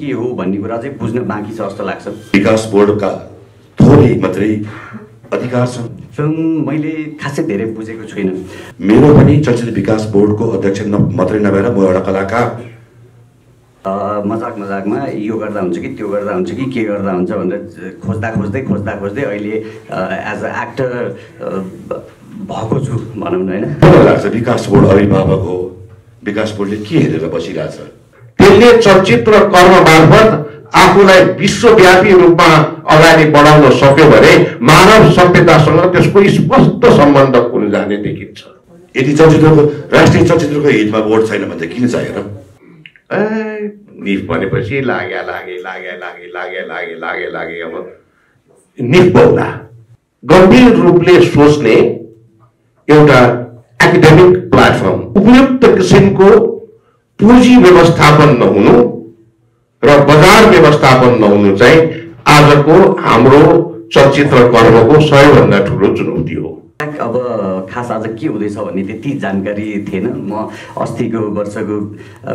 के हो भन्ने कुरा चाहिँ बुझ्न बाँकी छ जस्तो लाग्छ। विकास बोर्डका थोरै मात्रै अधिकार छन्। फिल्म मैले खासै धेरै बुझेको छैन। मेरो पनि चलचित्र विकास बोर्डको अध्यक्ष मात्रै नभएर म एउटा कलाकार। मजाक मजाकमा यो गर्दा हुन्छ कि त्यो गर्दा हुन्छ कि के गर्दा हुन्छ भनेर खोज्दै अहिले एज अ एक्टर भएको छु भनौँ न हैन। लाग्छ विकास बोर्ड अभिभावक हो। विकास बोर्डले के हेरेर बसिरहेछ? त्यसले चलचित्र कर्म मार्फत आफूलाई विश्वव्यापी रूपमा अगाडि बढाउन सक्यो भने मानव सभ्यतासँग त्यसको स्पष्ट सम्बन्ध हुन जाने देखिन्छ। यदि चलचित्रको राष्ट्रिय चलचित्रको हितमा बोर्ड छैन भने किन चाहियो र? निफ भनेपछि लागे। अब निफ भन्दा गम्भीर रूपले सोच्ने एउटा एकाडेमिक प्लेटफर्म, उपयुक्त किसिमको पूंजी व्यवस्थापन नहुनु र बजार व्यवस्थापन नहुनु चाहिँ आजको हाम्रो चलचित्र कर्मको सबैभन्दा ठूलो चुनौती हो। अब खास आज के हुँदैछ भन्ने त्यति जानकारी थिएन। म अस्तिको वर्षको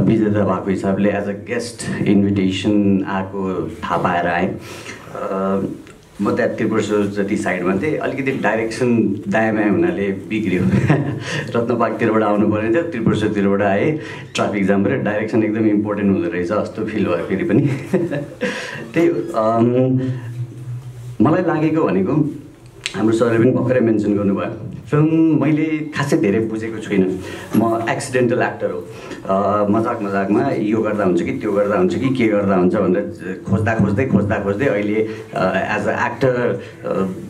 विजेता भएको हिसाबले एज अ गेस्ट इन्भिटेसन आएको थाहा पाएर आएँ। म त्यहाँ त्रिपुरेश्वर जति साइडमा थिएँ, अलिकति डाइरेक्सन दायाँमा हुनाले बिग्रियो। रत्नबागतिरबाट आउनुपर्ने थियो, त्रिपुरेश्वरतिरबाट आएँ। ट्राफिक जाम र डाइरेक्सन एकदम इम्पोर्टेन्ट हुँदो रहेछ जस्तो फिल भयो। फेरि पनि त्यही मलाई लागेको भनेको हाम्रो सरले पनि भर्खरै मेन्सन गर्नुभयो, फिल्म मैले खासै धेरै बुझेको छुइनँ। म एक्सिडेन्टल एक्टर हो। मजाकमा यो गर्दा हुन्छ कि त्यो गर्दा हुन्छ कि के गर्दा हुन्छ भनेर खोज्दै अहिले एज अ एक्टर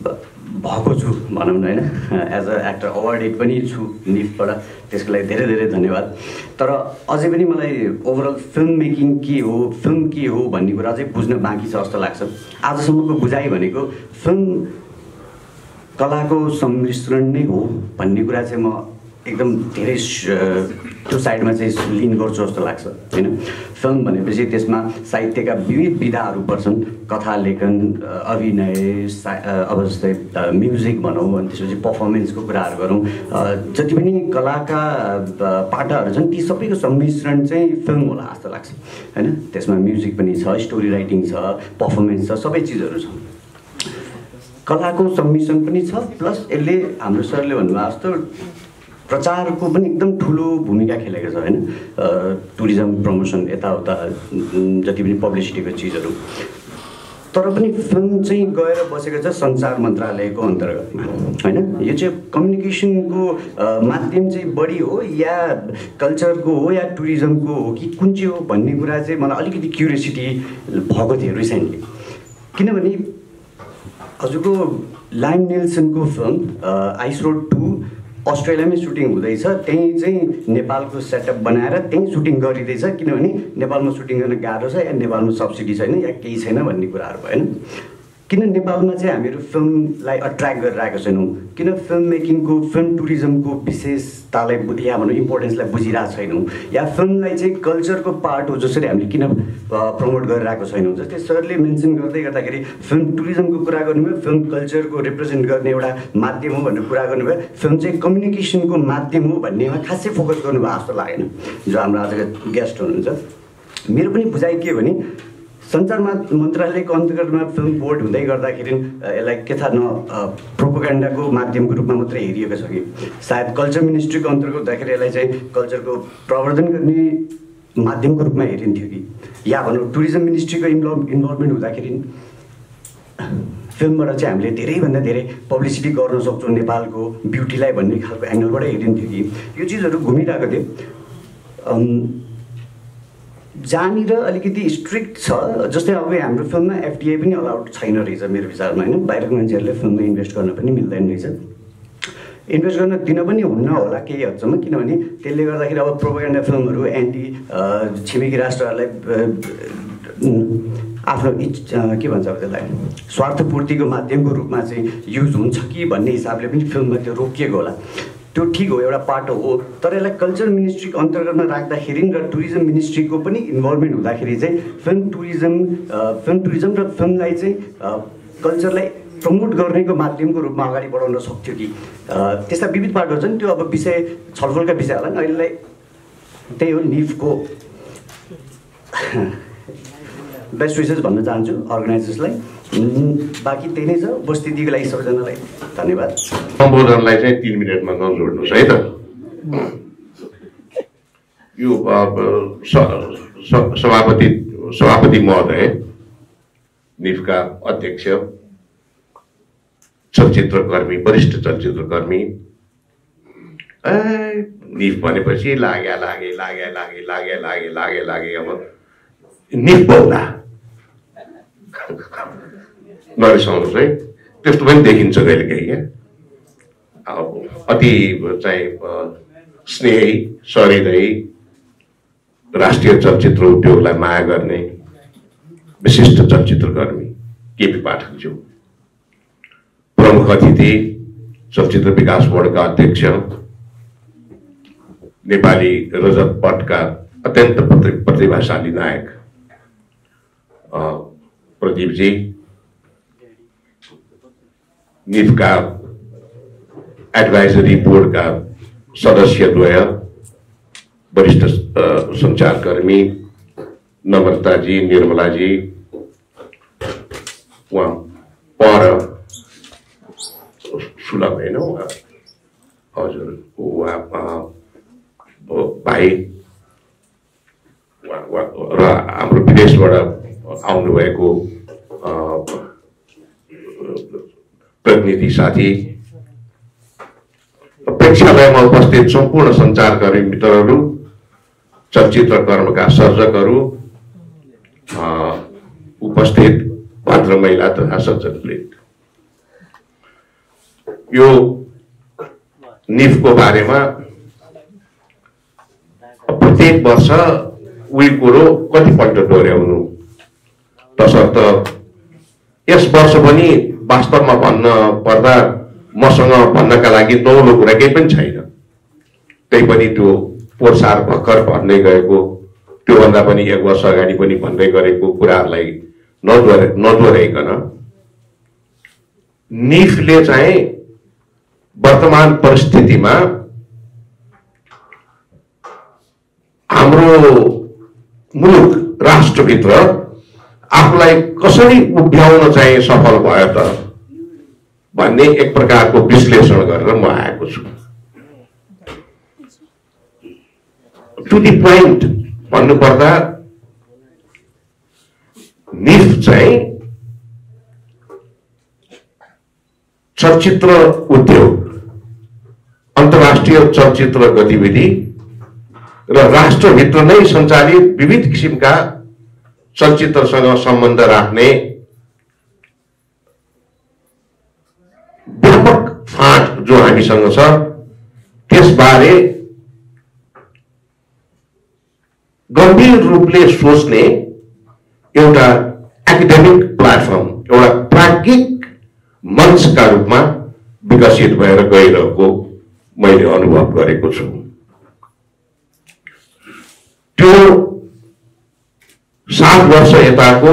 भएको छु भनौँ न हैन। एज अ एक्टर अवार्डेड पनि छु निफबाट, त्यसको लागि धेरै धेरै धन्यवाद। तर अझै पनि मलाई ओभरअल फिल्म मेकिङ के हो, फिल्म के हो भन्ने कुरा चाहिँ बुझ्न बाँकी छ जस्तो लाग्छ। आजसम्मको बुझाइ भनेको फिल्म कलाको सम्मिश्रण नै हो भन्ने कुरा चाहिँ म एकदम धेरै त्यो साइडमा चाहिँ लिन गर्छु जस्तो लाग्छ हैन। फिल्म भनेपछि त्यसमा साहित्यका विविध विधाहरू पर्छन्, कथा लेखन, अभिनय, अब जस्तै म्युजिक भनौँ, अनि त्यसपछि पर्फर्मेन्सको कुराहरू गरौँ। जति पनि कलाका पाटाहरू छन् ती सबैको सम्मिश्रण चाहिँ फिल्म होला जस्तो लाग्छ हैन। त्यसमा म्युजिक पनि छ, स्टोरी राइटिङ छ, पर्फर्मेन्स छ, सबै चिजहरू छ। कलाको सम्मिश्रण पनि छ, प्लस यसले हाम्रो सरले भन्नुभयो जस्तो प्रचारको पनि एकदम ठुलो भूमिका खेलेको छ हैन। टुरिज्म प्रमोसन यताउता जति पनि पब्लिसिटीको चिजहरू, तर पनि फिल्म चाहिँ गएर बसेको छ सञ्चार मन्त्रालयको अन्तर्गतमा हैन। यो चाहिँ कम्युनिकेसनको माध्यम चाहिँ बढी हो या कल्चरको हो या टुरिज्मको हो कि कुन चाहिँ हो भन्ने कुरा चाहिँ मलाई अलिकति क्युरियोसिटी भएको थियो रिसेन्टली। किनभने हजुरको लाइम नेल्सनको फिल्म आइस रोड 2 अस्ट्रेलियामै सुटिङ हुँदैछ, त्यहीँ चाहिँ नेपालको सेटअप बनाएर त्यहीँ सुटिङ गरिँदैछ। किनभने नेपालमा सुटिङ गर्न गाह्रो छ या नेपालमा सब्सिडी छैन या केही छैन भन्ने कुराहरू भएन। किन नेपालमा चाहिँ हामीहरू फिल्मलाई अट्र्याक्ट गरेर आएको छैनौँ? किन फिल्म मेकिङको, फिल्म टुरिज्मको विशेषतालाई या भनौँ इम्पोर्टेन्सलाई बुझिरहेको छैनौँ? या फिल्मलाई चाहिँ कल्चरको पार्ट हो जसरी हामीले किन प्रमोट गरिरहेको छैनौँ? जस्तै सरले मेन्सन गर्दै गर्दाखेरि फिल्म टुरिज्मको कुरा गर्नुभयो, फिल्म कल्चरको रिप्रेजेन्ट गर्ने एउटा माध्यम हो भनेर कुरा गर्नुभयो। फिल्म चाहिँ कम्युनिकेसनको माध्यम हो भन्नेमा खासै फोकस गर्नुभयो जस्तो लागेन। जो हाम्रो आजको गेस्ट हुनुहुन्छ, मेरो पनि बुझाइ के भने सञ्चार मन्त्रालयको अन्तर्गतमा फिल्म बोर्ड हुँदै गर्दाखेरि यसलाई के थाहा न प्रोपोगेन्डाको माध्यमको रूपमा मात्रै हेरिएको छ कि सायद कल्चर मिनिस्ट्रीको अन्तर्गत हुँदाखेरि यसलाई चाहिँ कल्चरको प्रवर्धन गर्ने माध्यमको रूपमा हेरिन्थ्यो कि, या भनौँ टुरिज्म मिनिस्ट्रीको इन्भल्भमेन्ट हुँदाखेरि फिल्मबाट चाहिँ हामीले धेरैभन्दा धेरै पब्लिसिटी गर्न सक्छौँ नेपालको ब्युटीलाई भन्ने खालको एङ्गलबाट हेरिन्थ्यो कि। यो चिजहरू घुमिरहेको थियो। जहाँनिर अलिकति स्ट्रिक्ट छ, जस्तै अब हाम्रो फिल्ममा एफडिए पनि अलाउड छैन रहेछ मेरो विचारमा हैन। बाहिरको मान्छेहरूले फिल्ममा इन्भेस्ट गर्न पनि मिल्दैन रहेछ, इन्भेस्ट गर्न दिन पनि हुन्न होला केही हदसम्म। किनभने त्यसले गर्दाखेरि अब प्रोपोगेन्डा फिल्महरू एन्टी छिमेकी राष्ट्रहरूलाई आफ्नो के भन्छ अब त्यसलाई स्वार्थपूर्तिको माध्यमको रूपमा चाहिँ युज हुन्छ कि भन्ने हिसाबले पनि फिल्ममा त्यो रोकिएको होला। त्यो ठिक हो, एउटा पाटो हो। तर यसलाई कल्चर मिनिस्ट्रीको अन्तर्गतमा राख्दाखेरि र टुरिज्म मिनिस्ट्रीको पनि इन्भल्भमेन्ट हुँदाखेरि चाहिँ फिल्म टुरिज्म र फिल्मलाई चाहिँ कल्चरलाई प्रमोट गर्नेको माध्यमको रूपमा अगाडि बढाउन सक्थ्यो कि। त्यस्ता विविध पाटोहरू छन्। त्यो अब विषय छलफलका विषय होला नि। अहिलेलाई त्यही हो निफको बेस्ट विशेष भन्न चाहन्छु अर्गनाइजर्सलाई बाकी त्यही नै छ उपस्थितिको लागि सबैजनालाई धन्यवाद सम्बोधनलाई चाहिँ 3 मिनेटमा नजोड्नुस् है त यो सभापति महोदय निफ्का अध्यक्ष चलचित्रकर्मी वरिष्ठ चलचित्रकर्मी निफ भनेपछि लागे अब निफ बोल्दा नरिसाउनुहोस् है त्यस्तो पनि देखिन्छ कहिलेकाहीँ क्या अब अति चाहिँ स्नेही सहृदयी राष्ट्रिय चलचित्र उद्योगलाई माया गर्ने विशिष्ट चलचित्रकर्मी केपी पाठकज्यू प्रमुख अतिथि चलचित्र विकास बोर्डका अध्यक्ष नेपाली रजत पटका अत्यंत प्रतिभाशाली नायक प्रदीप जी निफ का एडवाइजरी बोर्ड का सदस्यद्वय वरिष्ठ संचारकर्मी नम्रता जी निर्मला जी वहाँ पर सुलभ है ना हजुर वहाँ भाई र हाम्रो विदेशबाट आउनु भएको प्रतिनिधि साथी प्रेक्षालयमा उपस्थित सम्पूर्ण सञ्चारकर्मी मित्रहरू चलचित्र कर्मका सर्जकहरू उपस्थित भद्र महिला तथा सज्जनले यो निफको बारेमा प्रत्येक वर्ष उही कुरो कतिपल्ट दोहोऱ्याउनु तसर्थ यस वर्ष पनि वास्तवमा भन्न पर्दा मसँग भन्नका लागि नौलो कुरा केही पनि छैन त्यही पनि त्यो पोसार भक्कर भन्दै गएको त्योभन्दा पनि एक वर्ष अगाडि पनि भन्दै गरेको कुराहरूलाई नदोहोऱ्याइकन निफले चाहिँ वर्तमान परिस्थितिमा हाम्रो मुलुक राष्ट्रभित्र आफूलाई कसरी उभ्याउन चाहिँ सफल भयो त भन्ने एक प्रकारको विश्लेषण गरेर म आएको छु टु द पोइन्ट भन्नुपर्दा निफ चाहिँ चलचित्र उद्योग अन्तर्राष्ट्रिय चलचित्र गतिविधि र राष्ट्रभित्र नै सञ्चालित विविध किसिमका चलचित्रसँग सम्बन्ध राख्ने व्यापक फाँट जो हामीसँग छ त्यसबारे गम्भीर रूपले सोच्ने एउटा एकाडेमिक प्लेटफर्म एउटा प्राज्ञिक मञ्चका रूपमा विकसित भएर गइरहेको मैले अनुभव गरेको छु त्यो 7 वर्ष यताको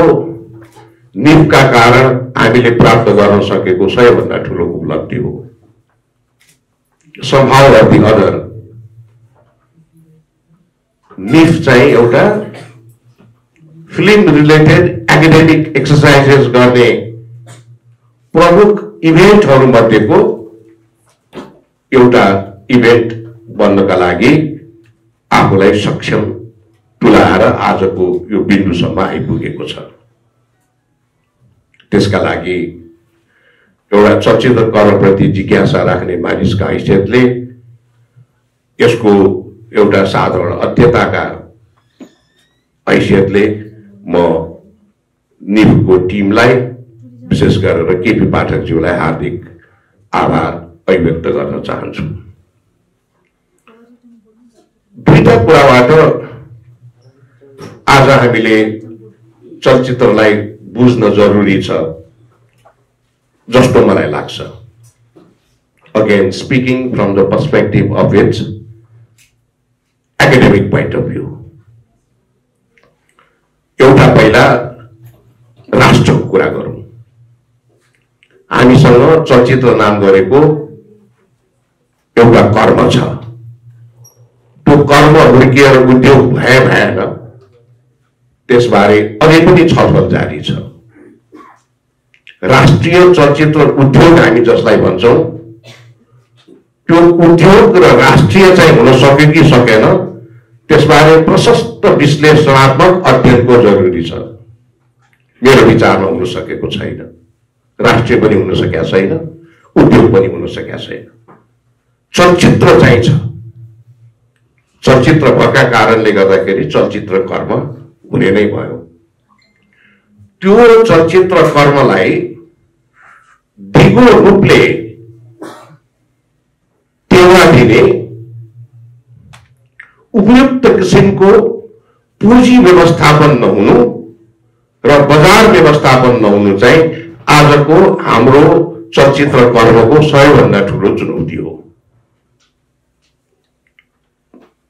निफका कारण हामीले प्राप्त गर्न सकेको सबैभन्दा ठूलो उपलब्धि हो सम्भाव अति अदर निफ चाहिँ एउटा फिल्म रिलेटेड एकाडेमिक एक्सरसाइजेस गर्ने प्रमुख इभेन्टहरु मध्येको एउटा इभेन्ट बन्नका लागि आफूलाई सक्षम तुलाएर आजको यो बिन्दुसम्म आइपुगेको छ त्यसका लागि एउटा चलचित्र कर्मप्रति जिज्ञासा राख्ने मानिसका हैसियतले यसको एउटा साधारण अध्येताका हैसियतले म निफको टिमलाई विशेष गरेर केपी पाठकज्यूलाई हार्दिक आभार अभिव्यक्त गर्न चाहन्छु दुईटा कुराबाट आज हामीले चलचित्रलाई बुझ्न जरुरी छ जस्तो मलाई लाग्छ again speaking from the perspective of its academic point of view एउटा पहिला राष्ट्रको कुरा गरौँ हामीसँग चलचित्र नाम गरेको एउटा कर्म छ त्यो कर्म हुर्किएर उद्योग भएन त्यसबारे अझ पनि छलफल जारी छ। राष्ट्रिय चलचित्र उद्योग हामी जसलाई भन्छौं त्यो उद्योग र राष्ट्रिय चाहिँ हुन सक्यो कि सकेन त्यसबारे प्रशस्त विश्लेषणात्मक अध्ययनको जरुरी छ। मेरो विचारमा हुन सकेको छैन। राष्ट्रिय पनि हुन सकेको छैन, उद्योग पनि हुन सकेको छैन। चलचित्र चाहिँ छ। चलचित्र भएका कारणले गर्दाखेरि चलचित्र कर्म हुने नै भयो। त्यो चलचित्र कर्मलाई दिगो रूपले टेवा दिने उपयुक्त किसिमको पूँजी व्यवस्थापन नहुनु र बजार व्यवस्थापन नहुनु चाहिँ आजको हाम्रो चलचित्र कर्मको सबैभन्दा ठूलो चुनौती हो।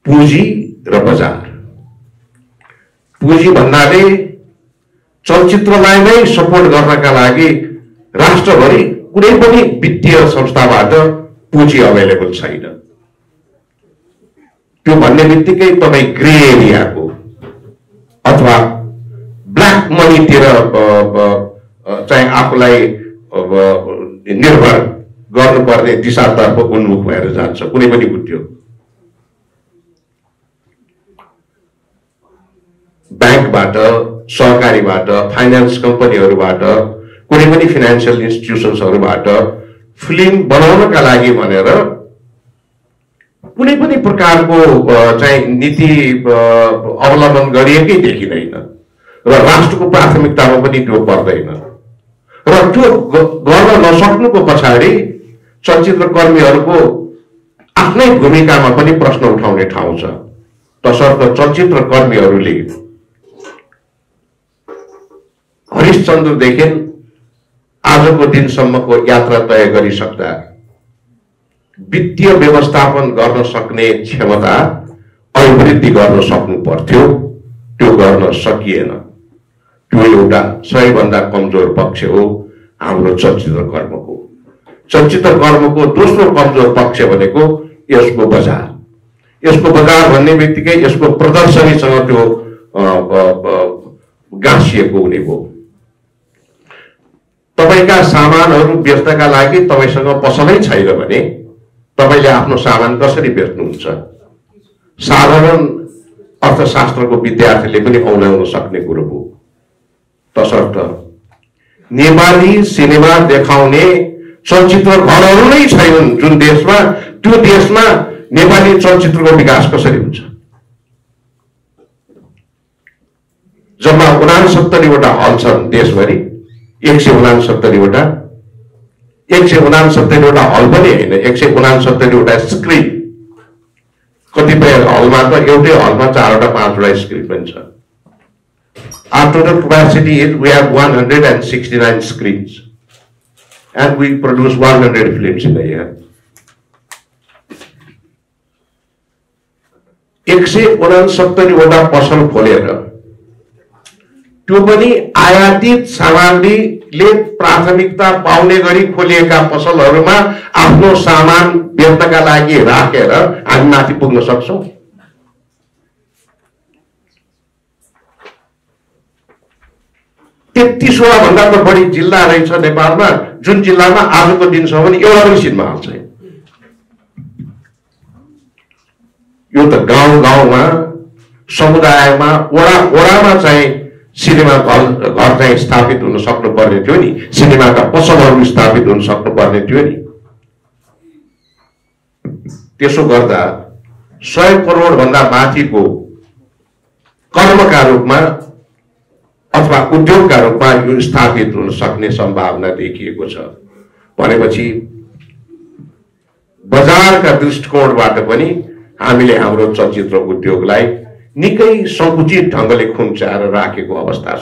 पूँजी र बजार। पूँजी भन्नाले चलचित्रलाई नै सपोर्ट गर्नका लागि राष्ट्रभरि कुनै पनि वित्तीय संस्थाबाट पूँजी अवेलेबल छैन। त्यो भन्ने बित्तिकै तपाई ग्रे एरियाको अथवा ब्ल्याक मनीतिर चाहिँ आफूलाई निर्भर गर्नुपर्ने दिशातर्फ उन्मुख भएर जान्छ कुनै पनि उद्योग। बैंकबाट, सहकारीबाट, फाइनान्स कम्पनीहरुबाट, कुनै पनि फाइनान्शियल इन्स्टिट्युसनहरुबाट फिल्म बनाउनका लागि भनेर कुनै पनि प्रकारको चाहिँ नीति अवलम्बन गरिएकै देखिदैन र राष्ट्रको प्राथमिकतामा पनि त्यो पर्दैन र त्यो गर्न नसक्नुको पछाडी चलचित्र कर्मीहरुको आफ्नै भूमिकामा पनि प्रश्न उठाउने ठाउँ छ। तसर्थ चलचित्र कर्मीहरुले हरिश्चन्द्र देखि आजको दिनसम्मको यात्रा तय गरिसक्दा वित्तीय व्यवस्थापन गर्न सक्ने क्षमता अभिवृद्धि गर्न सक्नु पर्थ्यो, त्यो गर्न सकिएन। त्यो एउटा सबैभन्दा कमजोर पक्ष हो हाम्रो चलचित्र कर्मको। चलचित्र कर्मको दोस्रो कमजोर पक्ष भनेको यसको बजार। यसको बजार भन्ने बित्तिकै यसको प्रदर्शनीसँग त्यो गाँसिएको हुनेको। तपाईका सामानहरु बेच्नका लागि तपाईसँग पसलै छैन भने तपाईले आफ्नो सामान कसरी बेच्नुहुन्छ? साधारण अर्थशास्त्रको विद्यार्थीले पनि औल्याउन सक्ने कुरो हो। तसर्थ नेपाली सिनेमा देखाउने चलचित्र घरहरु नै छैनन् जुन देशमा, त्यो देशमा नेपाली चलचित्रको विकास कसरी हुन्छ? जम्मा ६९ वटा हल छन् देशभरि। १६९ वटा हल पनि हैन, १६९ वटा स्क्रिन। कतिपय हलमा त एउटै हलमा ४ वटा ५ वटा स्क्रिन पनि छ। Our total capacity is we have 169 screens and we produce 100 films in the year. १६९ वटा पसल खोलेर त्यो पनि आयातित सामग्रीले प्राथमिकता पाउने गरी खोलिएका पसलहरुमा आफ्नो सामान बेच्नका लागि राखेर हामी माथि पुग्न सक्छौं? तेत्तीसवटा भन्दा त बढी जिल्ला रहेछ नेपालमा, जुन जिल्लामा आजको दिनसम्म एउटा पनि सिनेमा हल छैन। यो त गाउँ गाउँमा, समुदायमा, वडा वडामा चाहिँ सिनेमा घर चाहिँ स्थापित हुन सक्नुपर्ने थियो नि, सिनेमाका पसलहरु स्थापित हुन सक्नुपर्ने थियो नि। त्यसो गर्दा १०० करोड भन्दा माथिको कर्मका रूपमा अथवा उद्योगका रूपमा यो स्थापित हुन सक्ने सम्भावना देखिएको छ। भनेपछि बजारका दृष्टिकोणबाट पनि हामीले हाम्रो चलचित्र उद्योगलाई निकै संकुचित ढंगले खुम्चाएर राखेको अवस्था छ।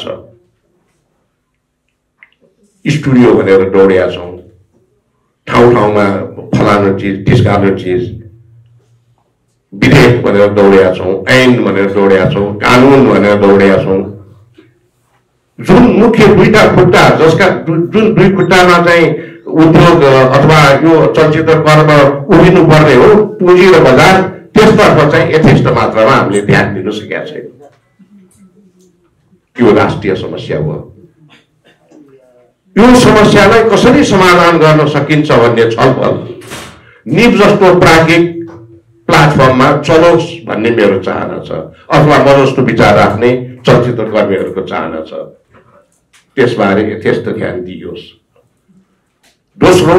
स्टुडियो भनेर दौड्या छौं, ठाउँ ठाउँमा फलानो चीज, ढिस्कानो चीज, विधेयक भनेर दौड्या छौं, ऐन भनेर दौड्या छौं, कानून भनेर दौड्या छौं। जुन मुख्य दुईटा खुट्टा, जसका जुन दुई खुट्टामा चाहिँ उद्योग अथवा यो चलचित्र कर्म उभिनु पर्ने हो, पूँजी र बजार, त्यसतर्फ चाहिँ यथेष्ट मात्रामा हामीले ध्यान दिन सकेका छैनौं। यो राष्ट्रिय समस्या हो। यो समस्यालाई कसरी समाधान गर्न सकिन्छ भन्ने छलफल निब जस्तो प्राज्ञिक प्लेटफर्ममा चलोस् भन्ने मेरो चाहना छ, अथवा म जस्तो विचार राख्ने चलचित्र कर्मीहरूको चाहना छ। त्यसबारे यथेष्ट ध्यान दियोस्। दोस्रो,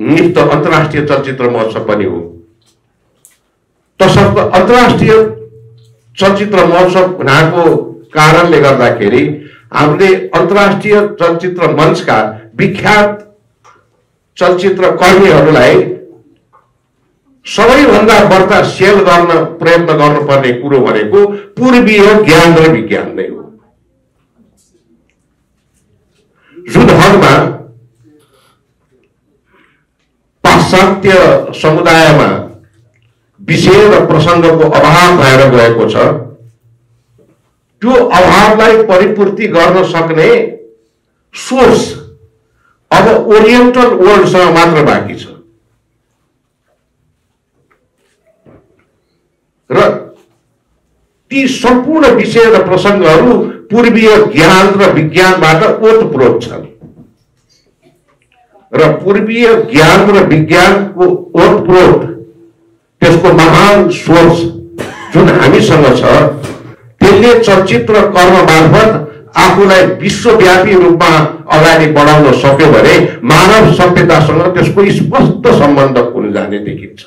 निब त अन्तर्राष्ट्रिय चलचित्र महोत्सव पनि हो, तसर्थ अन्तर्राष्ट्रिय चलचित्र महोत्सव हुनाको कारणले गर्दाखेरि हामीले अन्तर्राष्ट्रिय चलचित्र मञ्चका विख्यात चलचित्र कर्मीहरूलाई सबैभन्दा बढ्ता सेल गर्न प्रयत्न गर्नुपर्ने कुरो भनेको पूर्वीय ज्ञान र विज्ञान नै हो। जुन हदमा पाश्चात्य समुदायमा विषय र प्रसङ्गको अभाव भएर गएको छ, त्यो अभावलाई परिपूर्ति गर्न सक्ने सोर्स अब ओरिएन्टल वर्ल्डसँग मात्र बाँकी छ। र ती सम्पूर्ण विषय र प्रसङ्गहरू पूर्वीय ज्ञान र विज्ञानबाट ओतप्रोत छन् र पूर्वीय ज्ञान र विज्ञानको ओतप्रोत त्यसको महान सोर्स जुन हामीसँग छ, त्यसले चलचित्र कर्म मार्फत आफूलाई विश्वव्यापी रूपमा अगाडि बढाउन सक्यो भने मानव सभ्यतासँग त्यसको स्पष्ट सम्बन्ध खुल जाने देखिन्छ।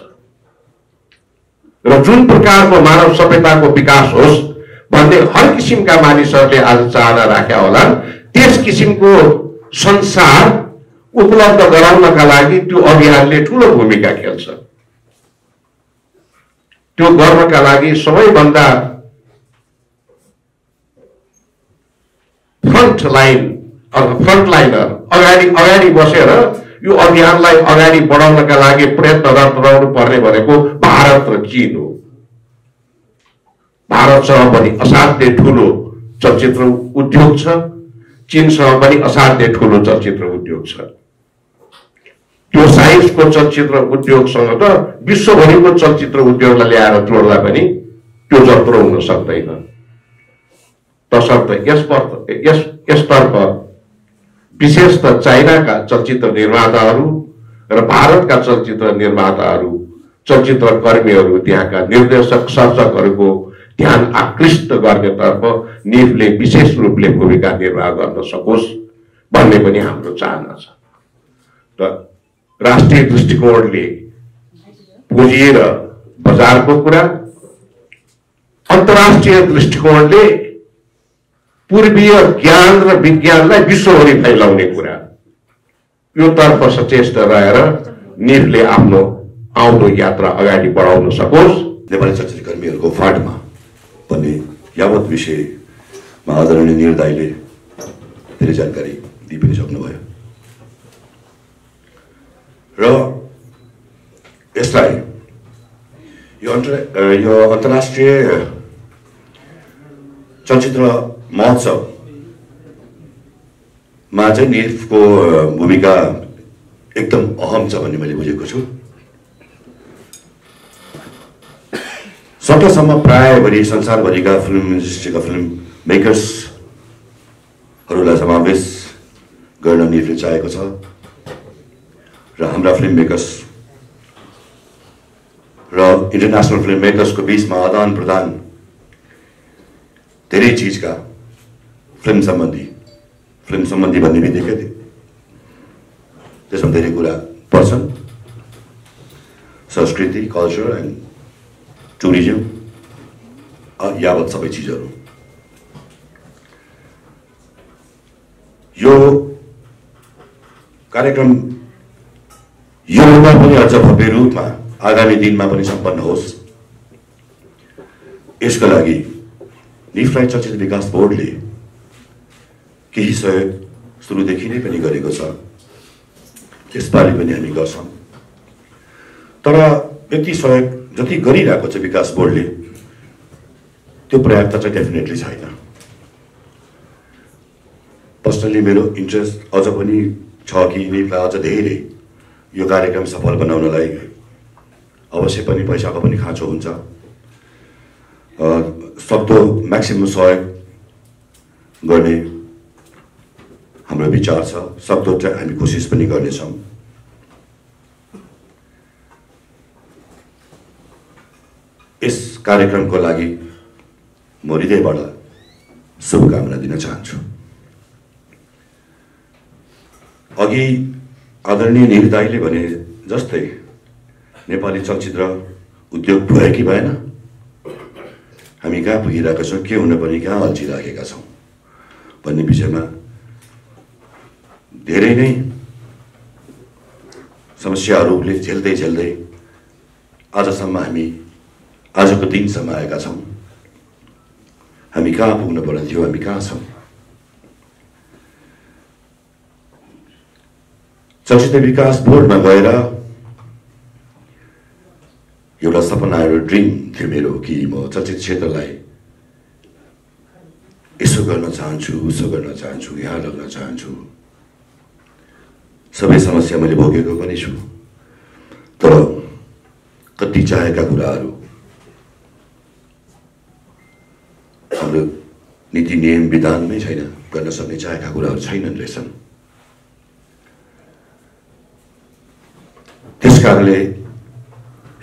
र जुन प्रकारको मानव सभ्यताको विकास होस् भन्ने हर किसिमका मानिसहरूले आज चाहना राख्या होला, त्यस किसिमको संसार उपलब्ध गराउनका लागि त्यो अभियानले ठूलो भूमिका खेल्छ। त्यो गर्नका लागि सबैभन्दा फ्रन्ट लाइन अथवा फ्रन्टलाइनर अगाडि बसेर यो अभियानलाई अगाडि बढाउनका लागि प्रयत्न गराउनु पर्ने भनेको भारत र चीन हो। भारतसँग पनि असाध्यै ठुलो चलचित्र उद्योग छ, चीनसँग पनि असाध्यै ठुलो चलचित्र उद्योग छ। त्यो साइन्सको चलचित्र उद्योगसँग त विश्वभरिको चलचित्र उद्योगलाई ल्याएर जोड्दा पनि त्यो जत्रो हुन सक्दैन। तसर्थ यसतर्फ विशेषतः चाइनाका चलचित्र निर्माताहरू र भारतका चलचित्र निर्माताहरू, चलचित्र कर्मीहरू, त्यहाँका निर्देशक सर्जकहरूको ध्यान आकृष्ट गर्नेतर्फ निबले विशेष रूपले भूमिका निर्वाह गर्न सकोस् भन्ने पनि हाम्रो चाहना छ। र राष्ट्रिय दृष्टिकोणले पुँजी र बजारको कुरा, अन्तर्राष्ट्रिय दृष्टिकोणले पूर्वीय ज्ञान र विज्ञानलाई विश्वभरि फैलाउने कुरा, यो तर्फ सचेष्ट रहेर निबले आफ्नो आउँदो यात्रा अगाडि बढाउन सकोस्। नेपाली चलचित्र कर्मीहरूको फाटमा भन्ने यावत विषयमा आदरणीय निर दाइले धेरै जानकारी दिइपनि सक्नुभयो र यसलाई यो अन्तर्राष्ट्रिय चलचित्र महोत्सवमा चाहिँ निबको भूमिका एकदम अहम छ भन्ने मैले बुझेको छु। सकेसम्म प्रायभरि संसारभरिका फिल्म इन्डस्ट्रीका फिल्म मेकर्सहरूलाई समावेश गर्न निबले चाहेको छ र हाम्रा फिल्म मेकर्स र इन्टरनेसनल फिल्म मेकर्सको बिचमा आदान प्रदान धेरै चिजका फिल्म सम्बन्धी भन्ने बित्तिकै त्यसमा धेरै कुरा पर्छन्, संस्कृति, कल्चर एन्ड टुरिज्म यावत सबै चिजहरू। यो कार्यक्रम योभन्दा पनि अझ भव्य रूपमा आगामी दिनमा पनि सम्पन्न होस्, यसका लागि निबलाई चलचित्र विकास बोर्डले केही सहयोग सुरुदेखि नै पनि गरेको छ, त्यसबारे पनि हामी गर्छौँ। तर यति सहयोग जति गरिरहेको छ विकास बोर्डले त्यो पर्याप्त चाहिँ डेफिनेटली छैन। पर्सनली मेरो इन्ट्रेस्ट अझ पनि छ कि निबलाई अझ धेरै यो कार्यक्रम सफल बनाउनलाई अवश्य पनि पैसाको पनि खाँचो हुन्छ, सक्दो म्याक्सिमम सहयोग गर्ने हाम्रो विचार छ। सक्दो हामी कोसिस पनि गर्ने छौं। यस कार्यक्रमको लागि म हृदयबाट शुभकामना दिन चाहन्छु। अघि आदरणीय निर दाइले भने जस्तै नेपाली चलचित्र उद्योग भयो कि भएन, हामी कहाँ पुगिरहेका छौं, के हुन पनि कहाँ अल्झिरहेका छौं भन्ने विषयमा धेरै नै समस्याहरूले झेल्दै झेल्दै आजसम्म हामी आजको दिनसम्म आएका छौं। हामी कहाँ पुग्न पर्ने थियो, हामी कहाँ छौं? चलचित्र विकास बोर्डमा गएर एउटा सपना एउटा ड्रिम थियो मेरो कि म चलचित्र क्षेत्रलाई यसो गर्न चाहन्छु, उसो गर्न चाहन्छु, यहाँ लग्न चाहन्छु। सबै समस्या मैले भोगेको पनि छु, तर कति चाहेका कुराहरू हाम्रो नीति नियम विधानमै छैन, गर्न सक्ने चाहेका कुराहरू छैनन् रहेछन्। त्यसकारणले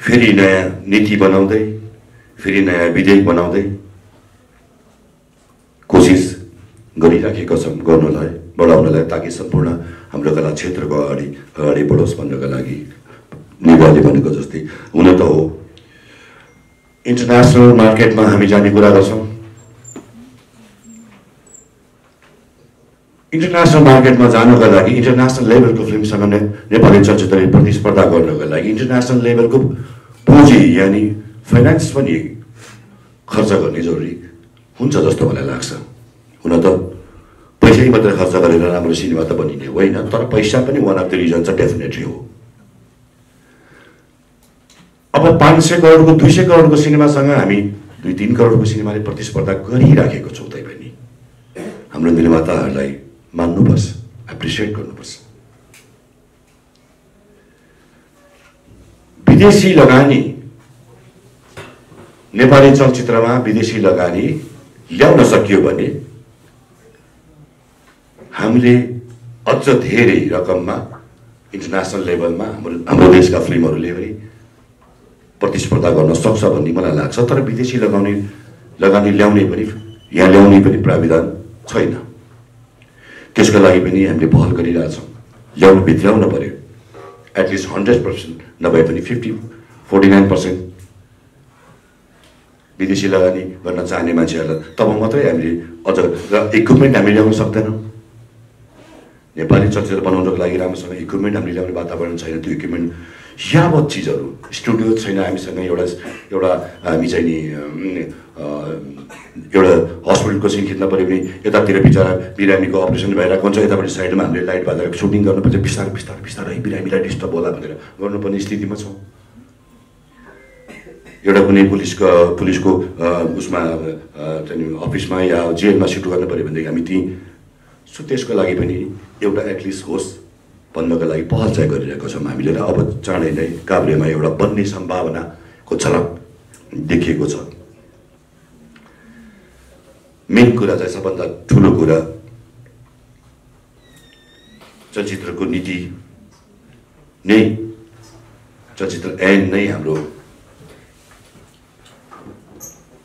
फेरि नयाँ नीति बनाउँदै, फेरि नयाँ विधेयक बनाउँदै कोसिस गरिराखेका छौँ गर्नलाई, बढाउनलाई, ताकि सम्पूर्ण हाम्रो कला क्षेत्रको अगाडि बढोस् भन्नका लागि। निभाले भनेको जस्तै हुन त हो, इन्टरनेसनल मार्केटमा हामी जाने कुरा गर्छौँ। इन्टरनेसनल मार्केटमा जानुका लागि, इन्टरनेसनल लेभलको फिल्मसँग नेपाली चलचित्रले प्रतिस्पर्धा गर्नका लागि इन्टरनेसनल लेभलको पुँजी यानि फाइनेन्स पनि खर्च गर्ने जरुरी हुन्छ जस्तो मलाई लाग्छ। हुन त पैसै मात्र खर्च गरेर राम्रो सिनेमा त बनिने होइन, तर पैसा पनि वान अफ द रिजन चाहिँ डेफिनेटली हो। अब 500 करोडको 200 करोडको सिनेमासँग हामी 2-3 करोडको सिनेमाले प्रतिस्पर्धा गरिराखेको छौँ। तै पनि हाम्रो निर्माताहरूलाई मान्नुपर्छ, एप्रिसिएट गर्नुपर्छ। विदेशी लगानी, नेपाली चलचित्रमा विदेशी लगानी ल्याउन सकियो भने हामीले अझ धेरै रकममा इन्टरनेसनल लेभलमा हाम्रो देशका फिल्महरूले पनि प्रतिस्पर्धा गर्न सक्छ भन्ने मलाई लाग्छ। तर विदेशी लगानी ल्याउने पनि, यहाँ ल्याउने पनि प्राविधान छैन। त्यसको लागि पनि हामीले पहल गरिरहेछौँ। ल्याउनु भित्राउन पऱ्यो, एटलिस्ट 100% नभए पनि 49% विदेशी लगानी गर्न चाहने मान्छेहरूलाई, तब मात्रै हामीले अझ इक्विपमेन्ट हामीले ल्याउन सक्दैनौँ। नेपाली चलचित्र बनाउनको लागि राम्रोसँग इक्विपमेन्ट हामीले ल्याउने वातावरण छैन। त्यो इक्विपमेन्ट यावत चिजहरू, स्टुडियो छैन हामीसँग, एउटा हामी चाहिँ नि एउटा हस्पिटलको सिन खिच्न पऱ्यो भने यतातिर बिचरा बिरामीको अपरेसन भइरहेको हुन्छ, यतापट्टि साइडमा हामीले लाइट बाँधेर सुटिङ गर्नुपर्छ। बिस्तारै बिस्तारै बिस्तारै बिरामीलाई डिस्टर्ब होला भनेर गर्नुपर्ने स्थितिमा छौँ। एउटा कुनै पुलिसको उसमा अफिसमा या जेलमा सुट गर्नु पऱ्यो भनेदेखि हामी त्यहीँ। सो त्यसको लागि पनि एउटा एटलिस्ट होस् भन्नको लागि पहल चाहिँ गरिरहेको छौँ हामीले। र अब चाँडै नै काभ्रेमा एउटा बन्ने सम्भावनाको झलक देखिएको छ। मेन कुरा चाहिँ, सबभन्दा ठुलो कुरा, चलचित्रको नीति नै, चलचित्र ऐन नै हाम्रो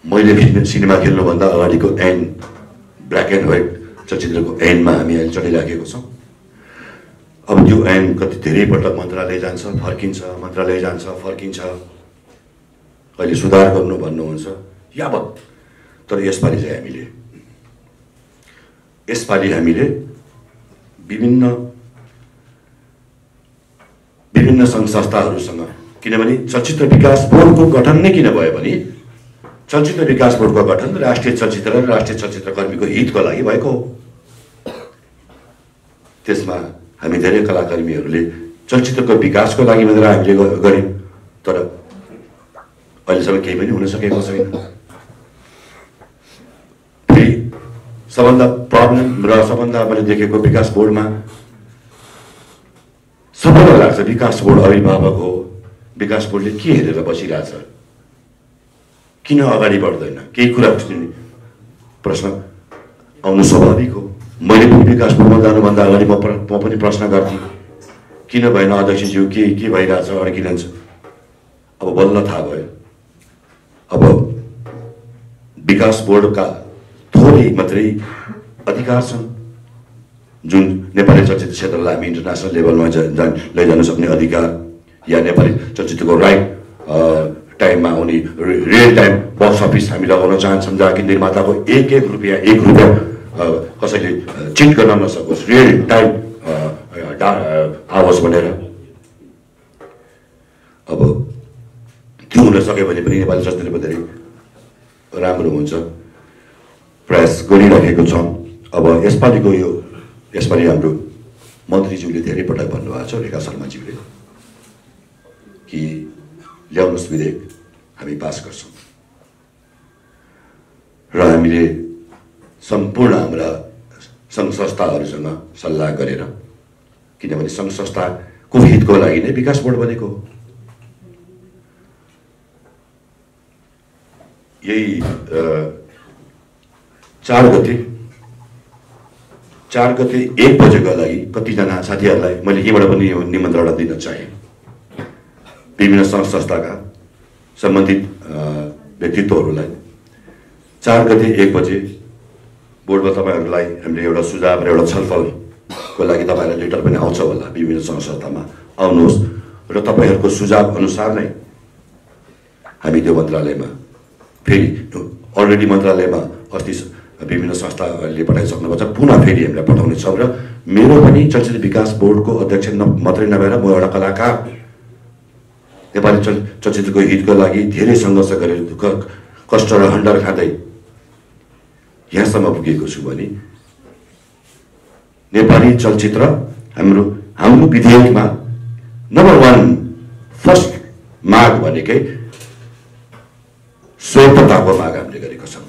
मैले सिनेमा खेल्नुभन्दा अगाडिको ऐन, ब्ल्याक एन्ड व्हाइट चलचित्रको ऐनमा हामी अहिले चलिराखेको छौँ। अब त्यो ऐन कति धेरैपटक मन्त्रालय जान्छ, फर्किन्छ, मन्त्रालय जान्छ, फर्किन्छ। अहिले सुधार गर्नु भन्नुहुन्छ यावत, तर यसपालि चाहिँ हामीले विभिन्न सङ्घ संस्थाहरूसँग, किनभने चलचित्र विकास बोर्डको गठन नै किन भयो भने चलचित्र विकास बोर्डको गठन राष्ट्रिय चलचित्र र राष्ट्रिय चलचित्रकर्मीको हितको लागि भएको हो। त्यसमा हामी धेरै कलाकर्मीहरूले चलचित्रको विकासको लागि मात्र हामीले गऱ्यौँ, तर अहिलेसम्म केही पनि हुन सकेको छैन। फेरि सबभन्दा प्रब्लम र सबभन्दा मैले देखेको विकास बोर्डमा सबैलाई लाग्छ विकास बोर्ड अभिभावक हो, विकास बोर्डले के हेरेर बसिरहेछ, किन अगाडि बढ्दैन, केही कुरा प्रश्न आउनु स्वाभाविक हो। मैले पनि विकास पूर्व जानुभन्दा अगाडि म पनि प्रश्न गर्थे किन भएन अध्यक्षज्यू, के भइराछ, अड्किन्छ। अब बल्ल थाहा भयो अब विकास बोर्डका थोरै मात्रै अधिकार छन् जुन नेपाली चलचित्र क्षेत्रलाई हामी इन्टरनेसनल लेभलमा लैजान सक्ने अधिकार या नेपाली चलचित्रको राइट टाइममा आउने रियल टाइम बक्स अफिस हामी लगाउन चाहन्छौँ, जहाँ कि निर्माताको एक रुपियाँ कसैले चिट गर्न नसकोस्, रियल टाइम आओस् भनेर। अब त्यो हुन सक्यो भने पनि नेपाली चलचित्रमा धेरै राम्रो हुन्छ, प्रयास गरिरहेको छौँ। अब यसपालिको यो यसपालि हाम्रो मन्त्रीज्यूले धेरै पटक भन्नुभएको छ, रेखा शर्माज्यूले, कि ल्याउनुहोस् विधेयक हामी पास गर्छौँ। र हामीले सम्पूर्ण हाम्रा सङ्घ संस्थाहरूसँग सल्लाह गरेर, किनभने सङ्घ संस्थाको हितको लागि नै विकास बोर्ड बनेको हो। यही 4 गते 1 बजेका लागि कतिजना साथीहरूलाई मैले यहीँबाट पनि यो निमन्त्रणा दिन चाहे। विभिन्न सङ्घ संस्थाका सम्बन्धित व्यक्तित्वहरूलाई 4 गते 1 बजे बोर्डमा तपाईँहरूलाई हामीले एउटा सुझाव र एउटा छलफलको लागि तपाईँहरूलाई लेटर पनि आउँछ होला, विभिन्न सङ्घ संस्थामा आउनुहोस् र तपाईँहरूको सुझाव अनुसार नै हामी त्यो मन्त्रालयमा फेरि अलरेडी मन्त्रालयमा अस्ति विभिन्न संस्थाहरूले पठाइसक्नुपर्छ, पुनः फेरि हामीलाई पठाउने छौँ। र मेरो पनि चलचित्र विकास बोर्डको अध्यक्ष मात्रै नभएर म एउटा कलाकार, नेपाली चलचित्रको हितको लागि धेरै सङ्घर्ष गरेर दुःख कष्ट र हन्डर खाँदै यहाँसम्म पुगेको छु भने नेपाली चलचित्र हाम्रो विधेयकमा नम्बर 1 फर्स्ट माग भनेकै स्वतन्त्रताको माग हामीले गरेको छौँ।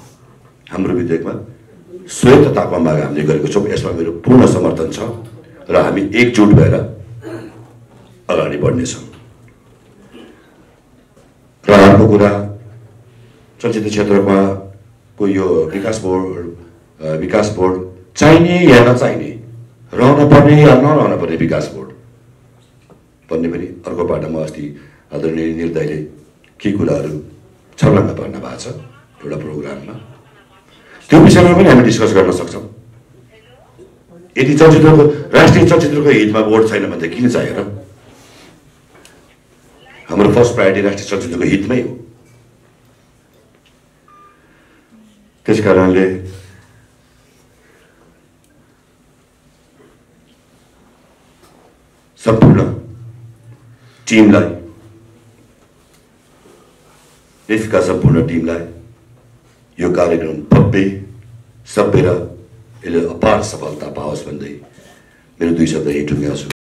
हाम्रो विधेयकमा स्वतन्त्रताको माग हामीले गरेको छौँ, यसमा मेरो पूर्ण समर्थन छ र हामी एकजुट भएर अगाडि बढ्नेछौँ। र अर्को कुरा, चलचित्र क्षेत्रमा को यो विकास बोर्ड चाहिने या नचाहिने, रहन पर्ने या नरहन पर्ने विकास बोर्ड भन्ने पनि अर्कोबाट म अस्ति आदरणीय निर्दयले के कुराहरू छलफलमा पर्न भएको छ एउटा प्रोग्राममा, त्यो विषयमा पनि हामी डिस्कस गर्न सक्छौँ। यदि चलचित्रको राष्ट्रिय चलचित्रको हितमा बोर्ड छैन भने किन चाहियो र? हाम्रो फर्स्ट प्रायोरिटी राष्ट्रिय चलचित्रको हितमै हो। त्यस कारणले सम्पूर्ण टिमलाई, यसका सम्पूर्ण टिमलाई यो कार्यक्रम भव्य सभ्य र यसले अपार सफलता पाओस् भन्दै मेरो 2 शब्द यही टुङ्ग्याउँछु।